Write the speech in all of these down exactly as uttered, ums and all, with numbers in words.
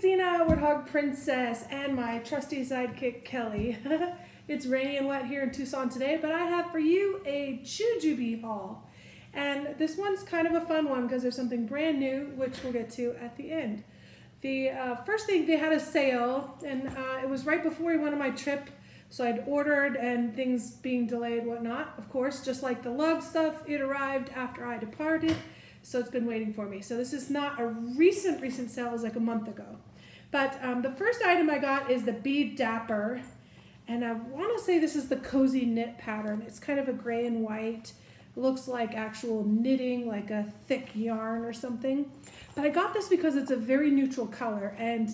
Xena, Warthog Princess, and my trusty sidekick, Kelly. It's rainy and wet here in Tucson today, but I have for you a Jujubee haul. And this one's kind of a fun one because there's something brand new, which we'll get to at the end. The uh, first thing, they had a sale, and uh, it was right before we went on my trip, so I'd ordered and things being delayed, whatnot. Of course, just like the lug stuff, it arrived after I departed, so it's been waiting for me. So this is not a recent, recent sale, it was like a month ago. But um, the first item I got is the Be Dapper, and I wanna say this is the cozy knit pattern. It's kind of a gray and white. It looks like actual knitting, like a thick yarn or something. But I got this because it's a very neutral color, and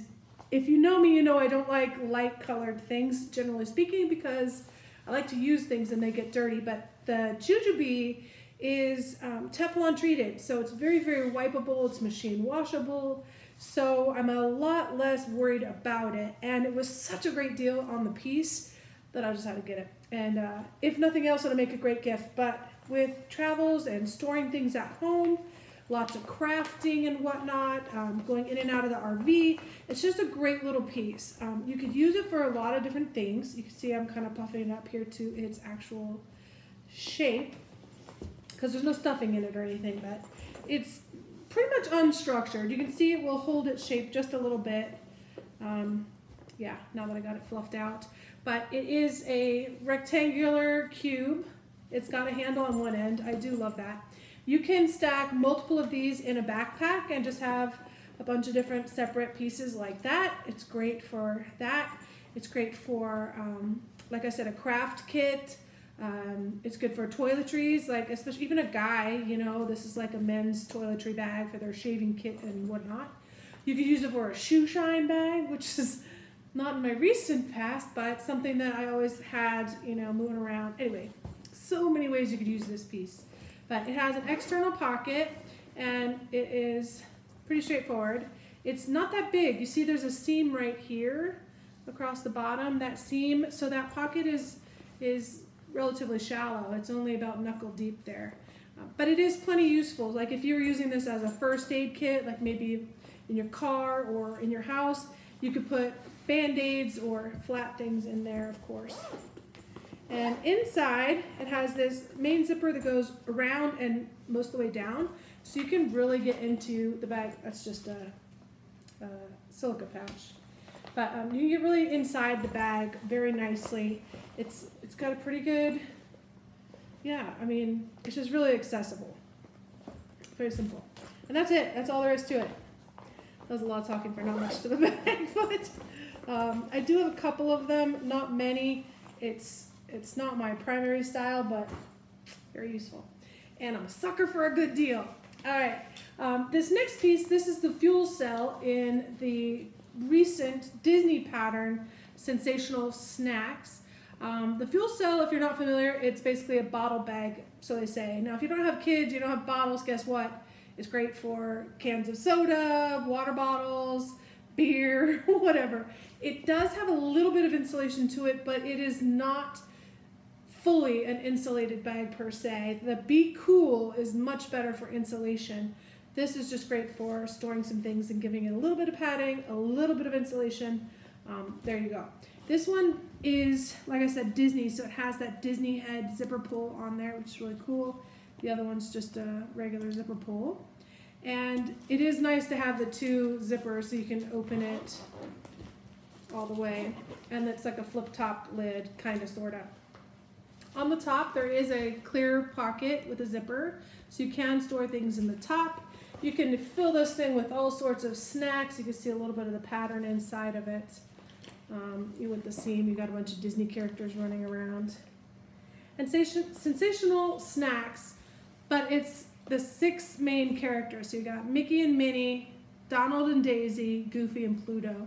if you know me, you know I don't like light colored things, generally speaking, because I like to use things and they get dirty, but the Jujubee is um, Teflon treated, so it's very, very wipeable, it's machine washable, so I'm a lot less worried about it, and it was such a great deal on the piece that I just had to get it. And uh, if nothing else, it'll make a great gift, but with travels and storing things at home, lots of crafting and whatnot, um, going in and out of the R V. It's just a great little piece. Um, you could use it for a lot of different things. You can see I'm kind of puffing it up here to its actual shape because there's no stuffing in it or anything, but it's pretty much unstructured. You can see it will hold its shape just a little bit. Um, yeah, now that I got it fluffed out. But it is a rectangular cube. It's got a handle on one end. I do love that. You can stack multiple of these in a backpack and just have a bunch of different separate pieces like that. It's great for that. It's great for, um, like I said, a craft kit. Um, it's good for toiletries, like especially even a guy, you know, this is like a men's toiletry bag for their shaving kit and whatnot. You could use it for a shoe shine bag, which is not in my recent past, but something that I always had, you know, moving around. Anyway, so many ways you could use this piece. But it has an external pocket, and it is pretty straightforward. It's not that big. You see there's a seam right here across the bottom, that seam. So that pocket is, is relatively shallow. It's only about knuckle deep there. Uh, but it is plenty useful. Like if you were using this as a first aid kit, like maybe in your car or in your house, you could put Band-Aids or flat things in there, of course. And inside, it has this main zipper that goes around and most of the way down, so you can really get into the bag. That's just a, a silica pouch. But um, you can get really inside the bag very nicely. It's It's got a pretty good, yeah, I mean, it's just really accessible. Very simple. And that's it. That's all there is to it. That was a lot of talking for not much to the bag, but um, I do have a couple of them, not many. It's... It's not my primary style, but very useful. And I'm a sucker for a good deal. All right, um, this next piece, this is the Fuel Cell in the recent Disney pattern, Sensational Snacks. Um, the Fuel Cell, if you're not familiar, it's basically a bottle bag, so they say. Now, if you don't have kids, you don't have bottles, guess what? It's great for cans of soda, water bottles, beer, whatever. It does have a little bit of insulation to it, but it is not fully an insulated bag per se. The Be Cool is much better for insulation. This is just great for storing some things and giving it a little bit of padding, a little bit of insulation. Um, there you go. This one is, like I said, Disney, so it has that Disney head zipper pull on there, which is really cool. The other one's just a regular zipper pull. And it is nice to have the two zippers so you can open it all the way. And it's like a flip top lid, kind of, sort of. On the top, there is a clear pocket with a zipper, so you can store things in the top. You can fill this thing with all sorts of snacks. You can see a little bit of the pattern inside of it. Um, with the seam, you got a bunch of Disney characters running around. And Sensational Snacks, but it's the six main characters. So you got Mickey and Minnie, Donald and Daisy, Goofy and Pluto.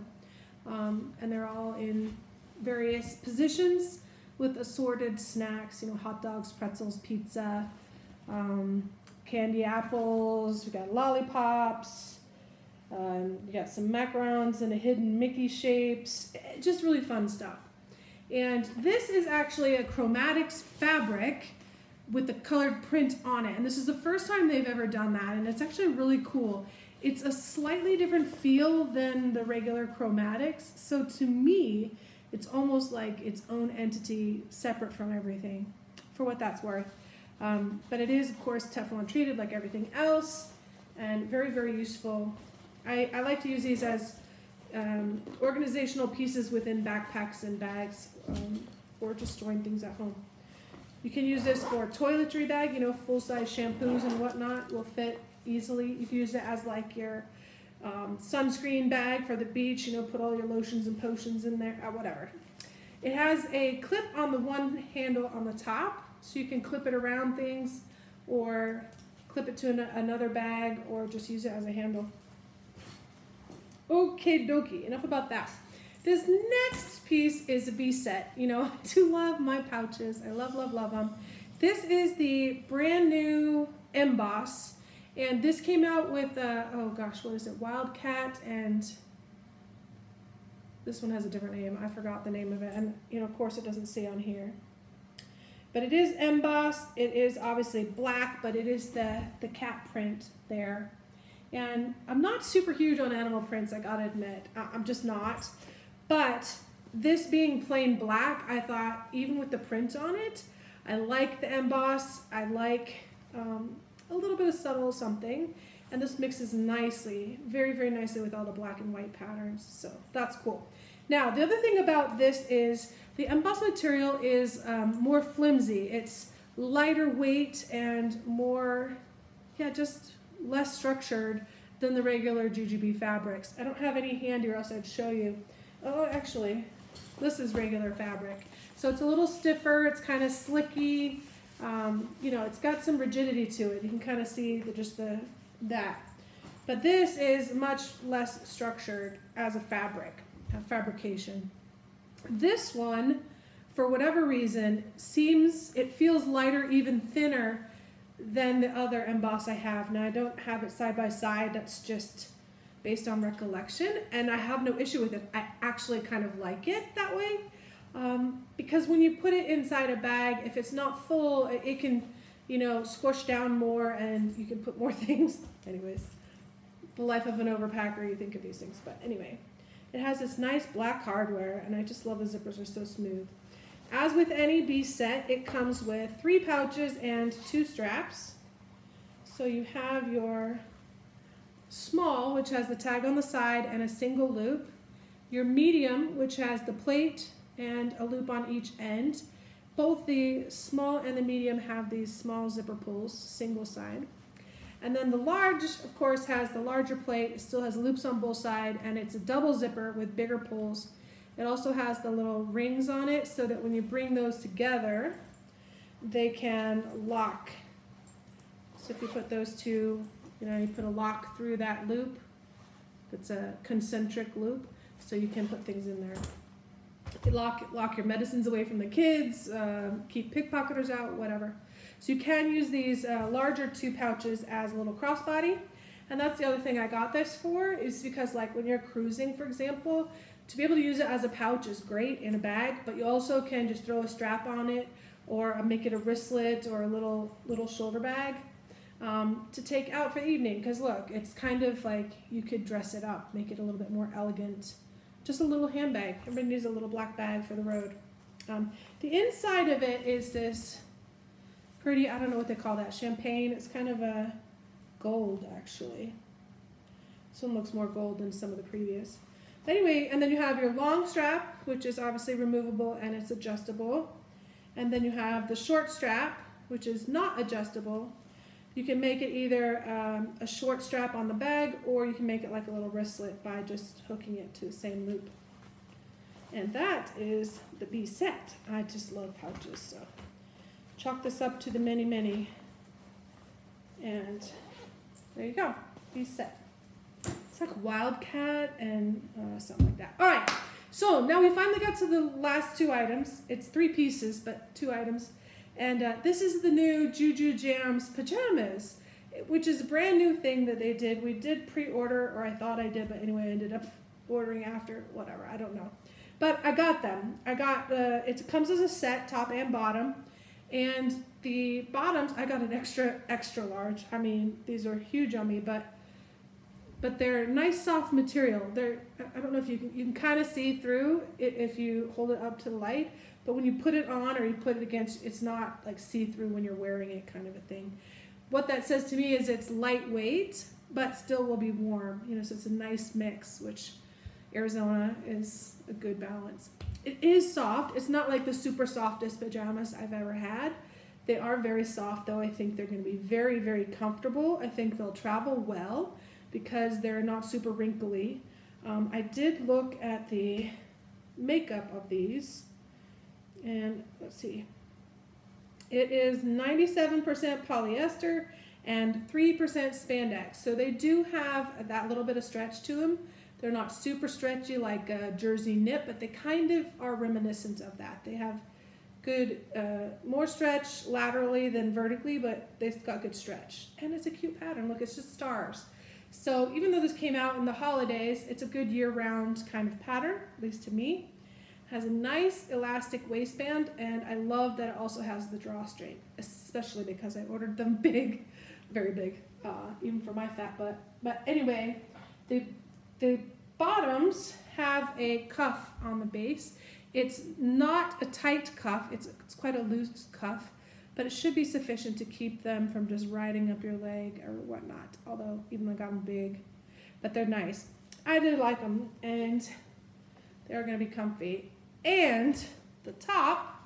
Um, and they're all in various positions with assorted snacks, you know, hot dogs, pretzels, pizza, um, candy apples, we got lollipops, um, you got some macarons and a hidden Mickey shapes, just really fun stuff. And this is actually a Chromatics fabric with the colored print on it. And this is the first time they've ever done that, and it's actually really cool. It's a slightly different feel than the regular Chromatics, so to me, it's almost like its own entity separate from everything, for what that's worth. Um, but it is, of course, Teflon treated like everything else, and very, very useful. I, I like to use these as um, organizational pieces within backpacks and bags, um, or just storing things at home. You can use this for a toiletry bag, you know, full-size shampoos and whatnot will fit easily. You can use it as like your um, sunscreen bag for the beach, you know, put all your lotions and potions in there, uh, whatever. It has a clip on the one handle on the top, so you can clip it around things or clip it to an another bag or just use it as a handle. Okay, dokie, enough about that. This next piece is a Be Set. You know, I do love my pouches. I love, love, love them. This is the brand new Emboss. And this came out with, uh, oh gosh, what is it? Wildcat, and this one has a different name. I forgot the name of it. And, you know, of course it doesn't say on here. But it is embossed. It is obviously black, but it is the, the cat print there. And I'm not super huge on animal prints, I gotta admit. I I'm just not. But this being plain black, I thought, even with the print on it, I like the emboss. I like... Um, a little bit of subtle something, and this mixes nicely, very, very nicely with all the black and white patterns, so that's cool. Now, the other thing about this is the embossed material is um, more flimsy. It's lighter weight and more, yeah, just less structured than the regular jujube fabrics. I don't have any handy or else I'd show you. Oh, actually, this is regular fabric. So it's a little stiffer, it's kind of slicky. Um, you know, it's got some rigidity to it. You can kind of see the, just the that. But this is much less structured as a fabric, a fabrication. This one, for whatever reason, seems, it feels lighter, even thinner than the other emboss I have. Now, I don't have it side by side. That's just based on recollection. And I have no issue with it. I actually kind of like it that way. Um, because when you put it inside a bag, if it's not full, it, it can, you know, squish down more and you can put more things. Anyways, the life of an overpacker, you think of these things. But anyway, it has this nice black hardware, and I just love the zippers are so smooth. As with any Be Set, it comes with three pouches and two straps. So you have your small, which has the tag on the side and a single loop. Your medium, which has the plate and a loop on each end. Both the small and the medium have these small zipper pulls, single side. And then the large, of course, has the larger plate. It still has loops on both sides, and it's a double zipper with bigger pulls. It also has the little rings on it so that when you bring those together, they can lock. So if you put those two, you know, you put a lock through that loop. It's a concentric loop, so you can put things in there. Lock, lock your medicines away from the kids, uh, keep pickpocketers out, whatever. So you can use these uh, larger two pouches as a little crossbody. And that's the other thing I got this for, is because like when you're cruising, for example, to be able to use it as a pouch is great in a bag, but you also can just throw a strap on it or make it a wristlet or a little, little shoulder bag um, to take out for the evening. Because look, it's kind of like you could dress it up, make it a little bit more elegant. Just a little handbag. Everybody needs a little black bag for the road. Um, the inside of it is this pretty, I don't know what they call that, champagne. It's kind of a gold, actually. This one looks more gold than some of the previous. But anyway, and then you have your long strap, which is obviously removable and it's adjustable. And then you have the short strap, which is not adjustable. You can make it either um, a short strap on the bag, or you can make it like a little wristlet by just hooking it to the same loop. And that is the Be Set. I just love pouches, so chalk this up to the many, many. And there you go, Be Set. It's like Wildcat and uh, something like that. All right, so now we finally got to the last two items. It's three pieces, but two items. And uh, this is the new JuJuJams pajamas, which is a brand new thing that they did. We did pre-order, or I thought I did, but anyway, I ended up ordering after, whatever, I don't know. But I got them. I got, uh, it comes as a set, top and bottom. And the bottoms, I got an extra, extra large. I mean, these are huge on me, but but they're nice soft material. They're, I don't know if you can, you can kind of see through it if you hold it up to the light, but when you put it on or you put it against, it's not like see-through when you're wearing it kind of a thing. What that says to me is it's lightweight, but still will be warm, you know, so it's a nice mix, which Arizona is a good balance. It is soft. It's not like the super softest pajamas I've ever had. They are very soft though. I think they're going to be very, very comfortable. I think they'll travel well because they're not super wrinkly. Um, I did look at the makeup of these and let's see. It is ninety-seven percent polyester and three percent spandex. So they do have that little bit of stretch to them. They're not super stretchy like a jersey knit, but they kind of are reminiscent of that. They have good, uh, more stretch laterally than vertically, but they've got good stretch. And it's a cute pattern. Look, it's just stars. So even though this came out in the holidays, it's a good year-round kind of pattern, at least to me. It has a nice elastic waistband, and I love that it also has the drawstring, especially because I ordered them big, very big, uh, even for my fat butt. But anyway, they... The bottoms have a cuff on the base. It's not a tight cuff, it's, it's quite a loose cuff, but it should be sufficient to keep them from just riding up your leg or whatnot, although even though I got them big, but they're nice. I do like them, and they're gonna be comfy. And the top,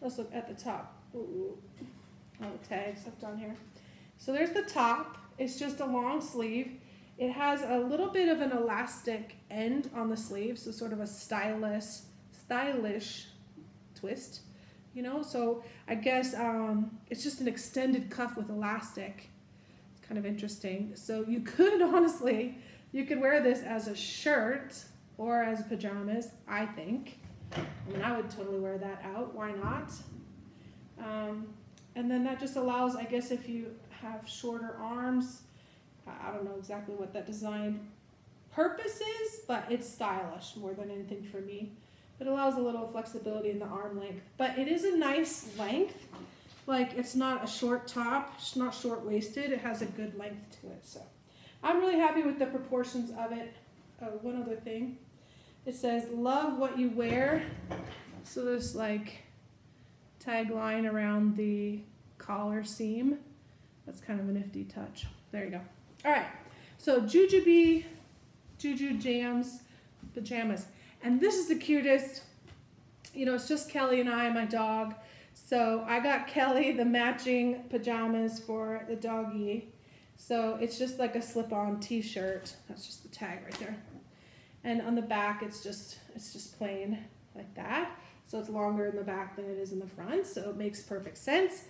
let's look at the top. Ooh, all the tags left on here. So there's the top, it's just a long sleeve. It has a little bit of an elastic end on the sleeve, so sort of a stylish, stylish twist, you know? So I guess um, it's just an extended cuff with elastic. It's kind of interesting. So you could, honestly, you could wear this as a shirt or as pajamas, I think. I mean, I would totally wear that out. Why not? Um, and then that just allows, I guess, if you have shorter arms, I don't know exactly what that design purpose is, but it's stylish more than anything for me. It allows a little flexibility in the arm length, but it is a nice length. Like, it's not a short top, it's not short waisted, it has a good length to it. So I'm really happy with the proportions of it. Uh, one other thing, it says, love what you wear. So there's like tagline around the collar seam. That's kind of a nifty touch. There you go. All right, so JuJuBee, JuJuJams pajamas. And this is the cutest. You know, it's just Kelly and I, my dog. So I got Kelly the matching pajamas for the doggy. So it's just like a slip-on t-shirt. That's just the tag right there. And on the back, it's just, it's just plain like that. So it's longer in the back than it is in the front. So it makes perfect sense.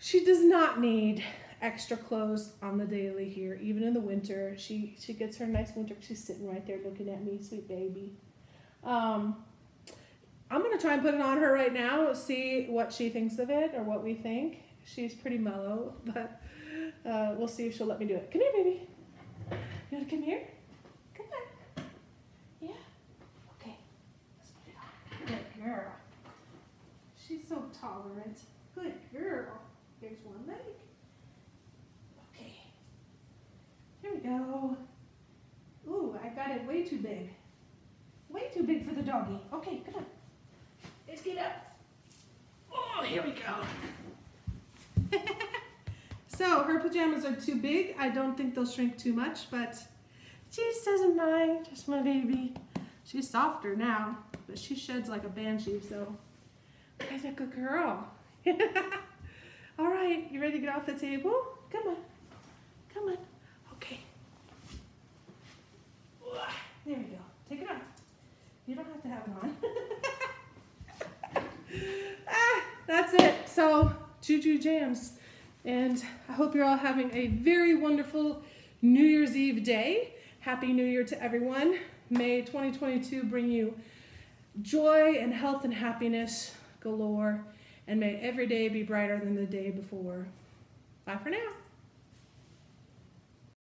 She does not need extra clothes on the daily here, even in the winter. She she gets her nice winter. She's sitting right there looking at me, sweet baby. Um, I'm gonna try and put it on her right now, see what she thinks of it or what we think. She's pretty mellow, but uh, we'll see if she'll let me do it. Come here, baby. You wanna come here? Come on. Yeah. Okay. Let's put it on. Good girl. She's so tolerant. Good girl. There's one leg. Here we go. Ooh, I got it way too big. Way too big for the doggy. Okay, come on. Let's get up. Oh, here we go. So her pajamas are too big. I don't think they'll shrink too much, but she doesn't mind. Just my baby. She's softer now, but she sheds like a banshee, so that's a good girl. All right, you ready to get off the table? Come on. Come on. There we go. Take it off. You don't have to have it on. Ah, that's it. So, JuJuJams. And I hope you're all having a very wonderful New Year's Eve day. Happy New Year to everyone. May twenty twenty-two bring you joy and health and happiness galore. And may every day be brighter than the day before. Bye for now.